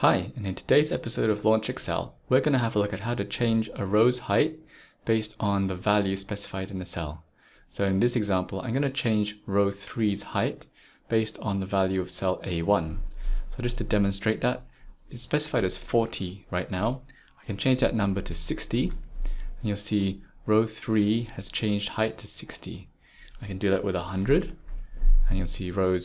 Hi, and in today's episode of Launch Excel, we're going to have a look at how to change a row's height based on the value specified in a cell. So in this example, I'm going to change row 3's height based on the value of cell A1. So just to demonstrate that, it's specified as 40 right now. I can change that number to 60, and you'll see row 3 has changed height to 60. I can do that with 100, and you'll see row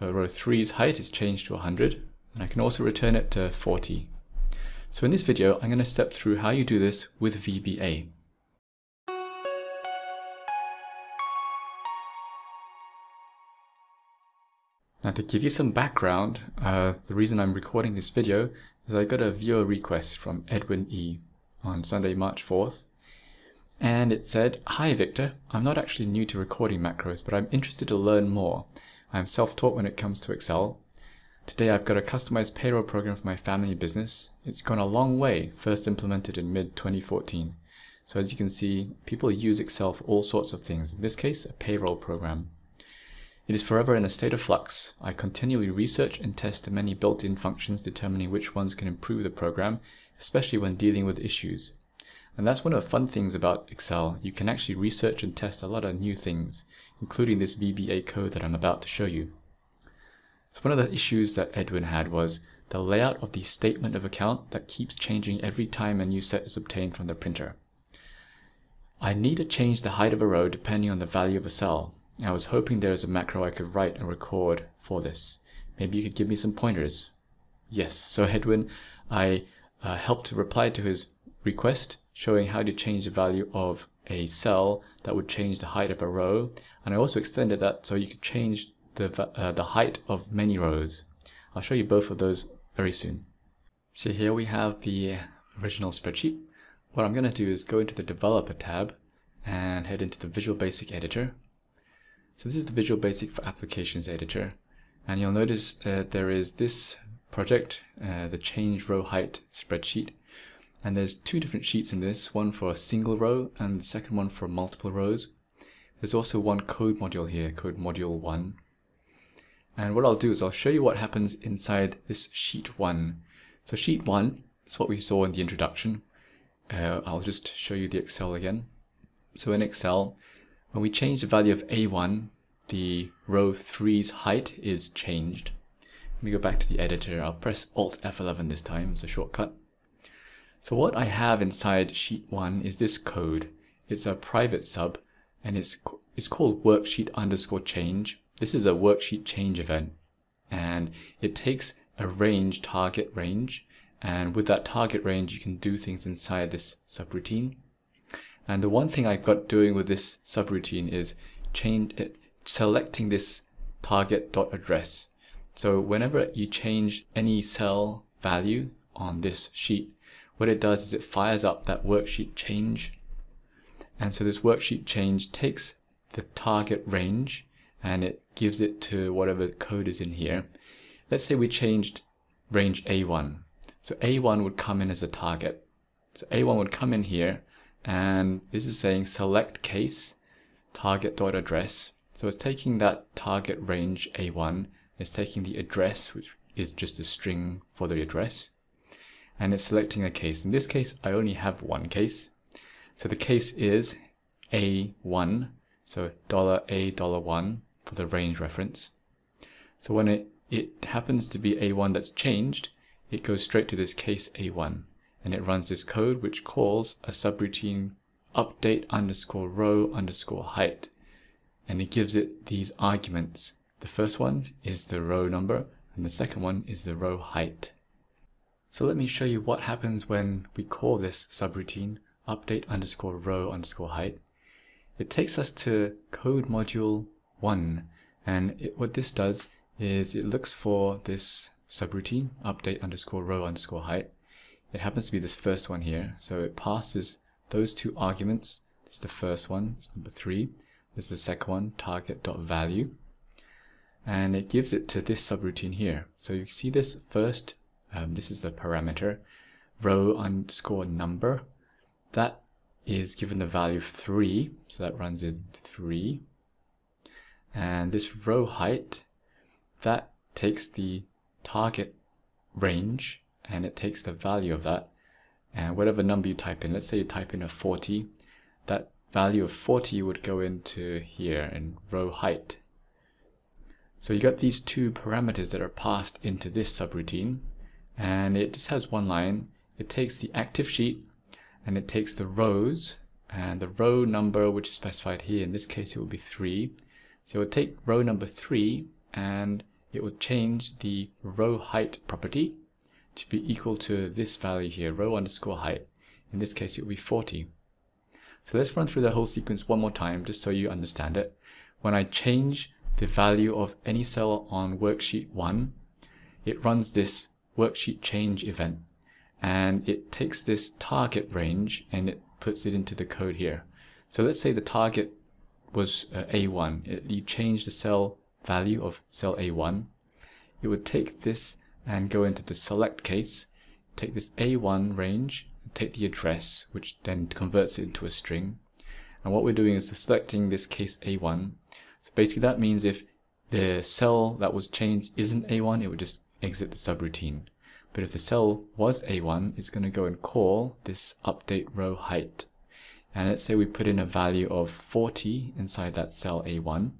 3's height is changed to 100. And I can also return it to 40. So in this video, I'm going to step through how you do this with VBA. Now, to give you some background, the reason I'm recording this video is I got a viewer request from Edwin E. on Sunday, March 4th. And it said, "Hi Victor, I'm not actually new to recording macros, but I'm interested to learn more. I'm self-taught when it comes to Excel. Today I've got a customized payroll program for my family business. It's gone a long way, first implemented in mid-2014. So as you can see, people use Excel for all sorts of things, in this case, a payroll program. It is forever in a state of flux. I continually research and test the many built-in functions, determining which ones can improve the program, especially when dealing with issues." And that's one of the fun things about Excel. You can actually research and test a lot of new things, including this VBA code that I'm about to show you. So one of the issues that Edwin had was the layout of the statement of account that keeps changing every time a new set is obtained from the printer. I need to change the height of a row depending on the value of a cell. I was hoping there was a macro I could write and record for this. Maybe you could give me some pointers. Yes, so Edwin, I helped to reply to his request showing how to change the value of a cell that would change the height of a row. And I also extended that so you could change the height of many rows. I'll show you both of those very soon. So here we have the original spreadsheet. What I'm going to do is go into the Developer tab and head into the Visual Basic editor. So this is the Visual Basic for Applications editor, and you'll notice there is this project, the change row height spreadsheet, and there's two different sheets in this, one for a single row and the second one for multiple rows. There's also one code module here, code module 1. And what I'll do is I'll show you what happens inside this sheet 1. So sheet 1 is what we saw in the introduction. I'll just show you the Excel again. So in Excel, when we change the value of A1, the row 3's height is changed. Let me go back to the editor. I'll press Alt F11 this time as a shortcut. So what I have inside sheet 1 is this code. It's a private sub, and it's called worksheet_change. This is a worksheet change event, and it takes a range, target range, and with that target range you can do things inside this subroutine. And the one thing I've got doing with this subroutine is selecting this target.address. So whenever you change any cell value on this sheet, what it does is it fires up that worksheet change, and so this worksheet change takes the target range and it gives it to whatever code is in here. Let's say we changed range A1. So A1 would come in as a target. So A1 would come in here, and this is saying select case target.address. So it's taking that target range A1, it's taking the address, which is just a string for the address, and it's selecting a case. In this case, I only have one case. So the case is A1, so $A$1. For the range reference. So when it happens to be A1 that's changed, it goes straight to this case A1, and it runs this code which calls a subroutine update_row_height, and it gives it these arguments. The first one is the row number, and the second one is the row height. So let me show you what happens when we call this subroutine update_row_height. It takes us to code module 1, and what this does is it looks for this subroutine update_row_height. It happens to be this first one here, so it passes those two arguments. This is the first one, it's number 3. This is the second one, target.value, and it gives it to this subroutine here. So you see this first, this is the parameter row_number that is given the value of 3, so that runs as 3. And this row height, that takes the target range and it takes the value of that and whatever number you type in. Let's say you type in a 40, that value of 40 would go into here in row height. So you got these two parameters that are passed into this subroutine, and it just has one line. It takes the active sheet and it takes the rows and the row number, which is specified here. In this case it will be 3. So it will take row number 3 and it will change the row height property to be equal to this value here, row underscore height. In this case it will be 40. So let's run through the whole sequence one more time just so you understand it. When I change the value of any cell on worksheet 1, it runs this worksheet change event and it takes this target range and it puts it into the code here. So let's say the target was A1. You change the cell value of cell A1. It would take this and go into the select case, take this A1 range, take the address, which then converts it into a string. And what we're doing is selecting this case A1. So basically that means if the cell that was changed isn't A1, it would just exit the subroutine. But if the cell was A1, it's going to go and call this update row height. And let's say we put in a value of 40 inside that cell A1.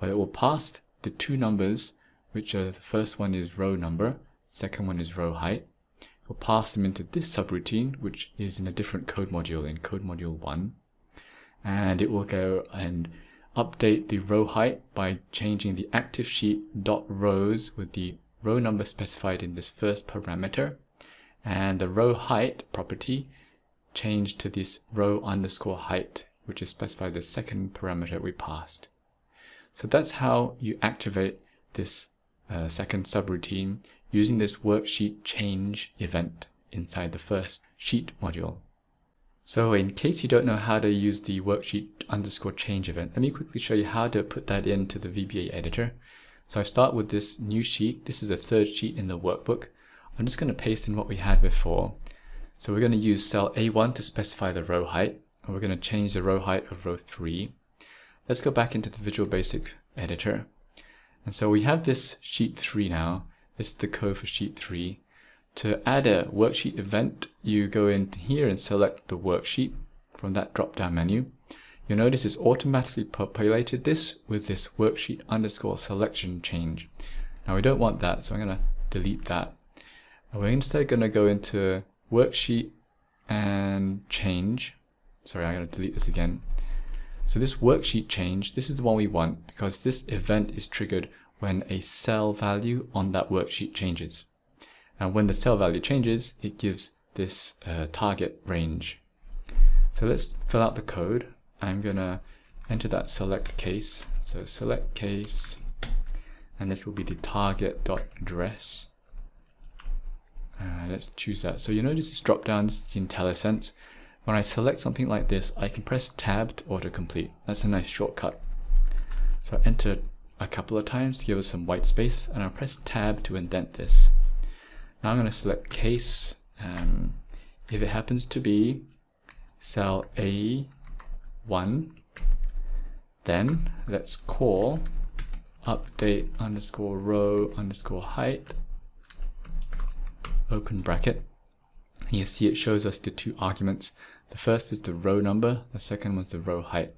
Well, it will pass the two numbers, which are the first one is row number, second one is row height. It will pass them into this subroutine, which is in a different code module, in code module 1. And it will go and update the row height by changing the active sheet dot rows with the row number specified in this first parameter, and the row height property changed to this row underscore height, which is specified the second parameter we passed. So that's how you activate this second subroutine using this worksheet change event inside the first sheet module. So in case you don't know how to use the worksheet underscore change event, let me quickly show you how to put that into the VBA editor. So I start with this new sheet. This is the third sheet in the workbook. I'm just going to paste in what we had before. So we're going to use cell A1 to specify the row height, and we're going to change the row height of row 3. Let's go back into the Visual Basic editor. And so we have this sheet 3 now. This is the code for sheet 3. To add a worksheet event, you go into here and select the worksheet from that drop-down menu. You'll notice it's automatically populated this with this worksheet underscore selection change. Now we don't want that, so I'm going to delete that. And we're instead going to go into worksheet and change. Sorry, I'm going to delete this again. So this worksheet change, this is the one we want because this event is triggered when a cell value on that worksheet changes. And when the cell value changes, it gives this target range. So let's fill out the code. I'm going to enter that select case. So select case, and this will be the target.address. Let's choose that. So you notice this drop down, this is the IntelliSense. When I select something like this, I can press tab to autocomplete. That's a nice shortcut. So I enter a couple of times to give us some white space, and I'll press tab to indent this. Now I'm going to select case. If it happens to be cell A1, then let's call update underscore row underscore height, open bracket. And you see it shows us the two arguments. The first is the row number, the second one's the row height.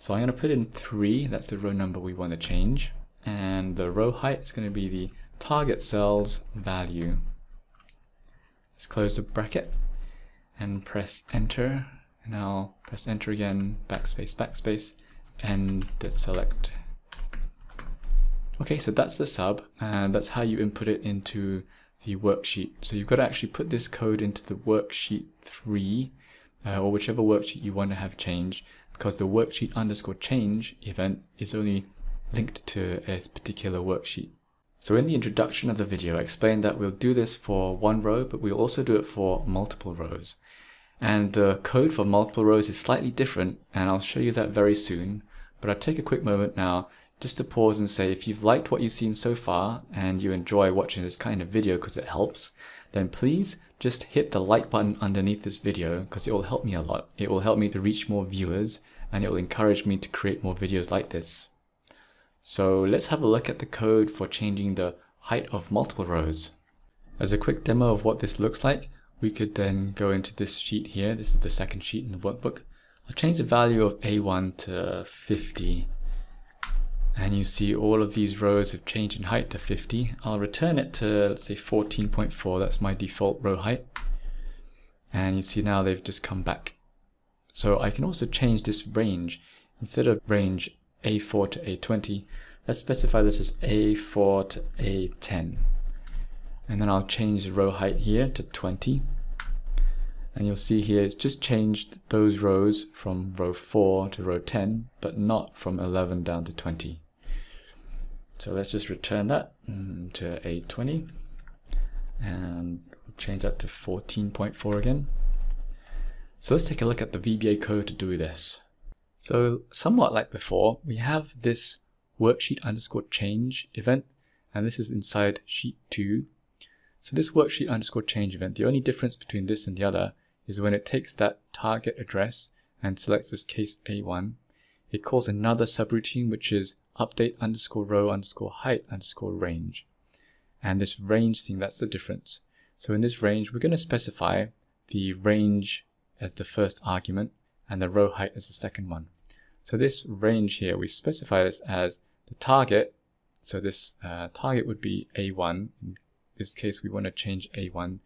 So I'm going to put in 3, that's the row number we want to change, and the row height is going to be the target cell's value. Let's close the bracket and press enter. And I'll press enter again, backspace, backspace, and select. Okay, so that's the sub, and that's how you input it into the worksheet. So you've got to actually put this code into the worksheet 3, or whichever worksheet you want to have changed, because the worksheet underscore change event is only linked to a particular worksheet. So in the introduction of the video, I explained that we'll do this for one row, but we'll also do it for multiple rows. And the code for multiple rows is slightly different, and I'll show you that very soon. But I'll take a quick moment now just to pause and say, if you've liked what you've seen so far and you enjoy watching this kind of video because it helps, then please just hit the like button underneath this video because it will help me a lot. It will help me to reach more viewers, and it will encourage me to create more videos like this. So let's have a look at the code for changing the height of multiple rows. As a quick demo of what this looks like, we could then go into this sheet here. This is the second sheet in the workbook. I'll change the value of A1 to 50. And you see all of these rows have changed in height to 50. I'll return it to, let's say, 14.4. That's my default row height. And you see now they've just come back. So I can also change this range. Instead of range A4 to A20, let's specify this as A4 to A10. And then I'll change the row height here to 20. And you'll see here it's just changed those rows from row 4 to row 10, but not from 11 down to 20. So let's just return that to A20. And we'll change that to 14.4 again. So let's take a look at the VBA code to do this. So somewhat like before, we have this worksheet_change event, and this is inside sheet 2. So this worksheet_change event, the only difference between this and the other is when it takes that target address and selects this case A1, it calls another subroutine which is update_row_height_range. And this range thing, that's the difference. So in this range, we're going to specify the range as the first argument and the row height as the second one. So this range here, we specify this as the target. So this target would be A1. In this case, we want to change A1.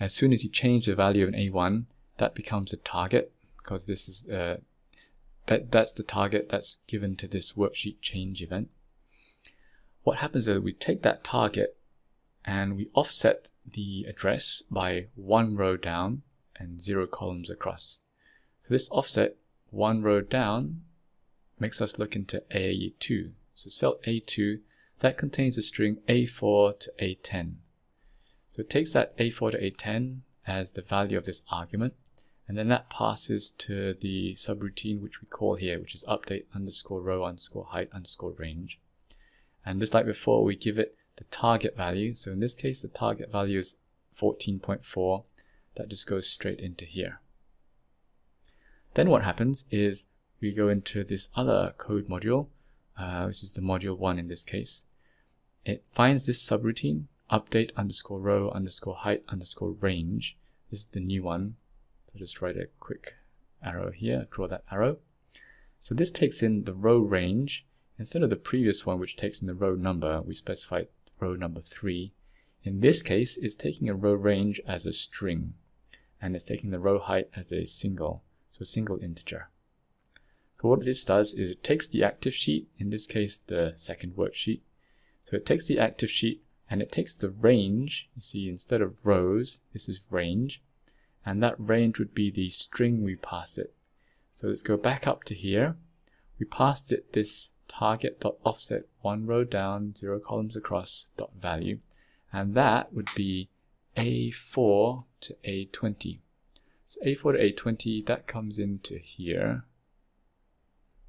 As soon as you change the value of an A1, that becomes a target, because this is that's the target that's given to this worksheet change event. What happens is we take that target and we offset the address by 1 row down and 0 columns across. So this offset 1 row down makes us look into A2. So cell A2, that contains the string A4 to A10. So it takes that A4 to A10 as the value of this argument, and then that passes to the subroutine which we call here, which is update_row_height_range. And just like before, we give it the target value. So in this case, the target value is 14.4. That just goes straight into here. Then what happens is we go into this other code module, which is the module 1 in this case. It finds this subroutine, update_row_height_range. This is the new one. So just write a quick arrow here, draw that arrow. So this takes in the row range. Instead of the previous one, which takes in the row number, we specified row number 3. In this case, it's taking a row range as a string, and it's taking the row height as a single. So a single integer. So what this does is it takes the active sheet, in this case the second worksheet. So it takes the active sheet and it takes the range. You see, instead of rows, this is range. And that range would be the string we pass it. So let's go back up to here. We passed it this target.offset 1 row down, 0 columns across dot value. And that would be A4 to A20. So A4 to A20, that comes into here,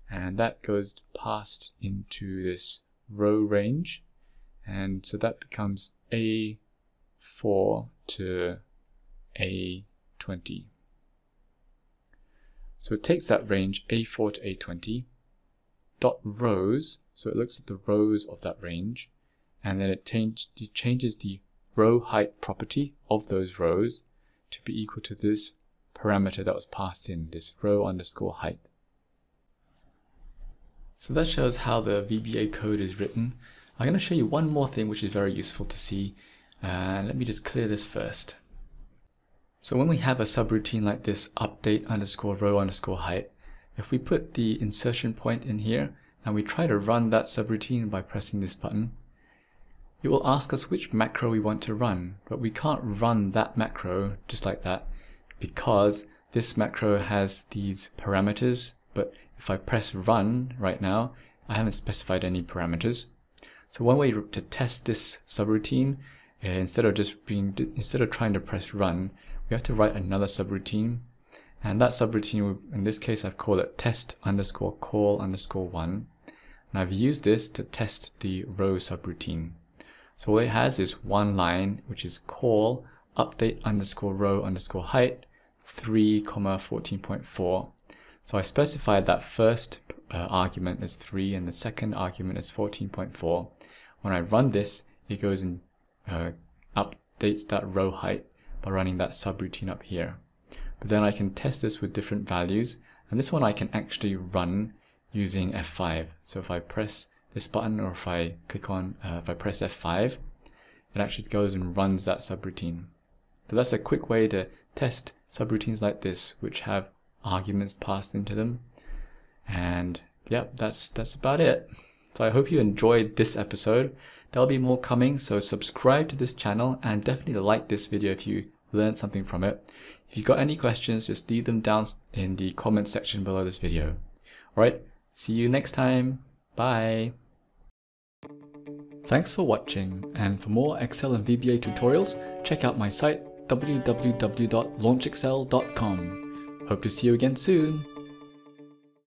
and that goes past into this row range, and so that becomes A4 to A20. So it takes that range A4 to A20 dot rows, so it looks at the rows of that range, and then it changes the row height property of those rows to be equal to this parameter that was passed in, this row_height. So that shows how the VBA code is written. I'm going to show you one more thing which is very useful to see. Let me just clear this first. So when we have a subroutine like this, update_row_height, if we put the insertion point in here and we try to run that subroutine by pressing this button, it will ask us which macro we want to run, but we can't run that macro just like that, because this macro has these parameters. But if I press run right now, I haven't specified any parameters. So one way to test this subroutine, instead of trying to press run, we have to write another subroutine, and that subroutine, in this case, I've called it test_call_1, and I've used this to test the row subroutine. So all it has is one line, which is call update_row_height 3, 14.4. So I specified that first argument as 3 and the second argument as 14.4. When I run this, it goes in update updates that row height by running that subroutine up here. But then I can test this with different values, and this one I can actually run using F5. So if I press this button, or if I click on, if I press F5, it actually goes and runs that subroutine. So that's a quick way to test subroutines like this, which have arguments passed into them. And yeah, that's about it. So I hope you enjoyed this episode. There'll be more coming, so subscribe to this channel and definitely like this video if you learned something from it. If you've got any questions, just leave them down in the comment section below this video. Alright, see you next time. Bye! Thanks for watching, and for more Excel and VBA tutorials, check out my site www.launchexcel.com. Hope to see you again soon!